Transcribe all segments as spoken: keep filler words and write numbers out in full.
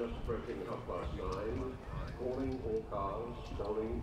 just approaching half past nine. Calling all cars, calling.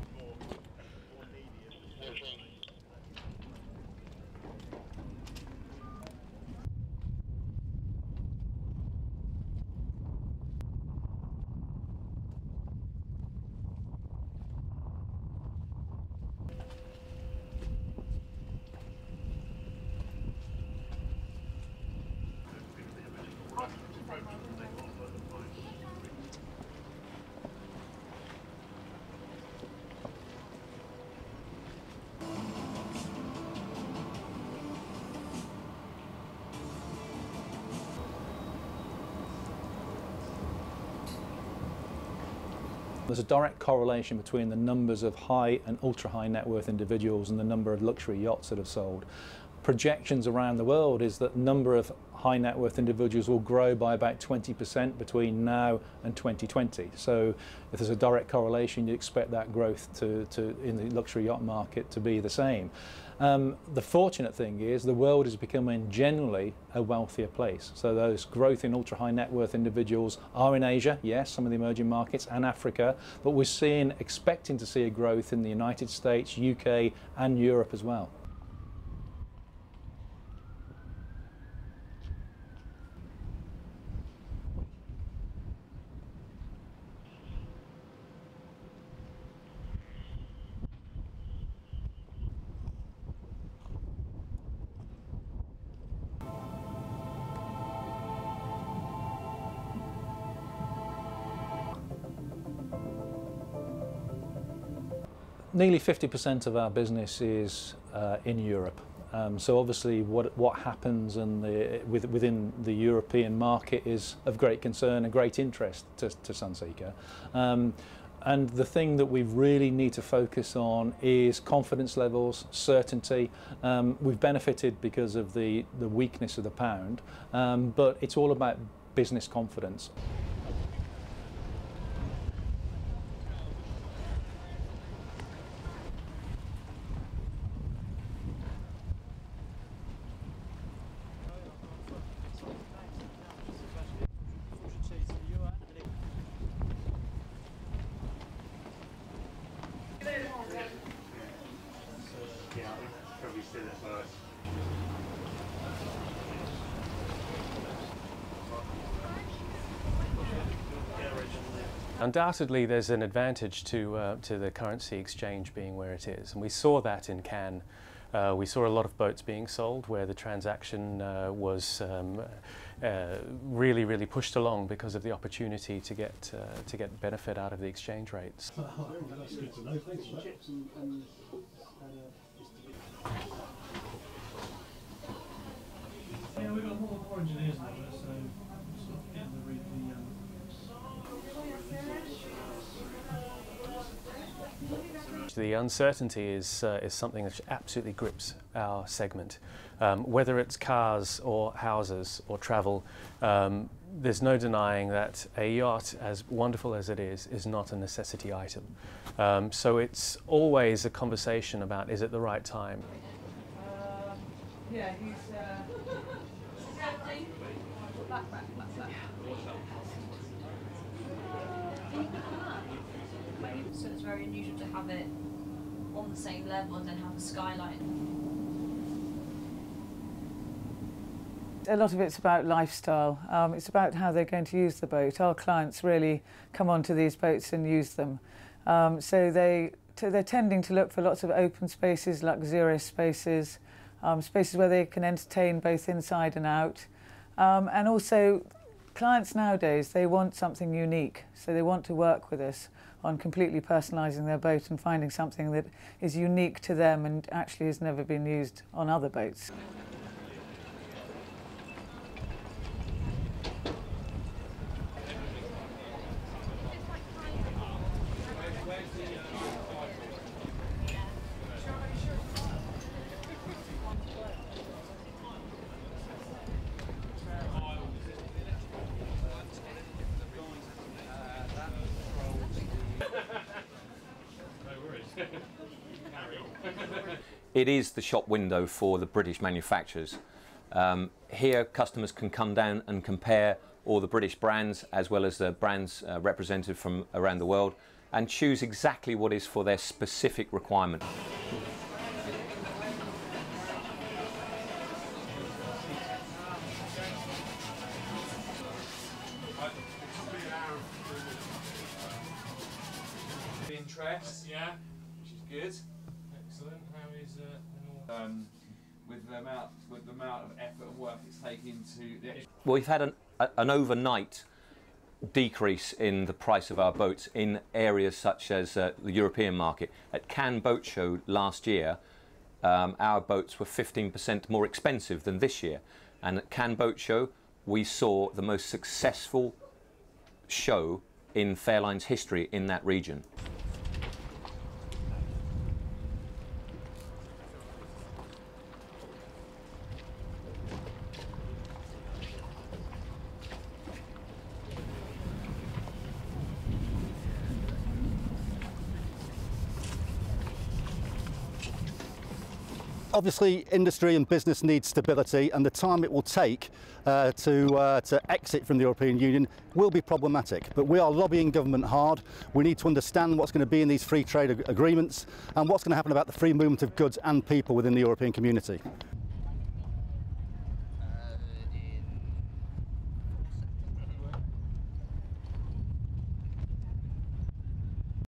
There's a direct correlation between the numbers of high and ultra-high net worth individuals and the number of luxury yachts that have sold. Projections around the world is that number of high net worth individuals will grow by about twenty percent between now and twenty twenty. So if there's a direct correlation, you expect that growth to, to in the luxury yacht market to be the same. Um, the fortunate thing is the world is becoming generally a wealthier place. So those growth in ultra high net worth individuals are in Asia, yes, some of the emerging markets and Africa, but we're seeing, expecting to see a growth in the United States, U K and Europe as well. Nearly fifty percent of our business is uh, in Europe. Um, so obviously what, what happens in the, with, within the European market is of great concern and great interest to, to Sunseeker. Um, and the thing that we really need to focus on is confidence levels, certainty. Um, we've benefited because of the, the weakness of the pound, um, but it's all about business confidence. Undoubtedly there's an advantage to, uh, to the currency exchange being where it is, and we saw that in Cannes. Uh, we saw a lot of boats being sold where the transaction uh, was um, uh, really, really pushed along because of the opportunity to get, uh, to get benefit out of the exchange rates. Oh, that's good to know. Thanks, yeah, we've got more engineers now, so sort of getting the read the um, the uncertainty is, uh, is something that absolutely grips our segment. Um, whether it's cars or houses or travel, um, there's no denying that a yacht, as wonderful as it is, is not a necessity item. Um, so it's always a conversation about, is it the right time? Uh, yeah, he's uh, back, back, back, back. So it's very unusual to have it on the same level and then have a skyline. A lot of it's about lifestyle. Um, it's about how they're going to use the boat. Our clients really come onto these boats and use them. Um, so they, they're tending to look for lots of open spaces, luxurious spaces, um, spaces where they can entertain both inside and out. Um, and also, clients nowadays, they want something unique, so they want to work with us on completely personalising their boat and finding something that is unique to them and actually has never been used on other boats. It is the shop window for the British manufacturers. Um, here, customers can come down and compare all the British brands, as well as the brands uh, represented from around the world, and choose exactly what is for their specific requirement. Interest, yeah, which is good. Excellent. How is uh, um, with the amount with the amount of effort and work it's taken to? The... Well, we've had an a, an overnight decrease in the price of our boats in areas such as uh, the European market. At Cannes Boat Show last year, um, our boats were fifteen percent more expensive than this year, and at Cannes Boat Show, we saw the most successful show in Fairline's history in that region. Obviously, industry and business needs stability, and the time it will take uh, to, uh, to exit from the European Union will be problematic. But we are lobbying government hard. We need to understand what's going to be in these free trade agreements and what's going to happen about the free movement of goods and people within the European community.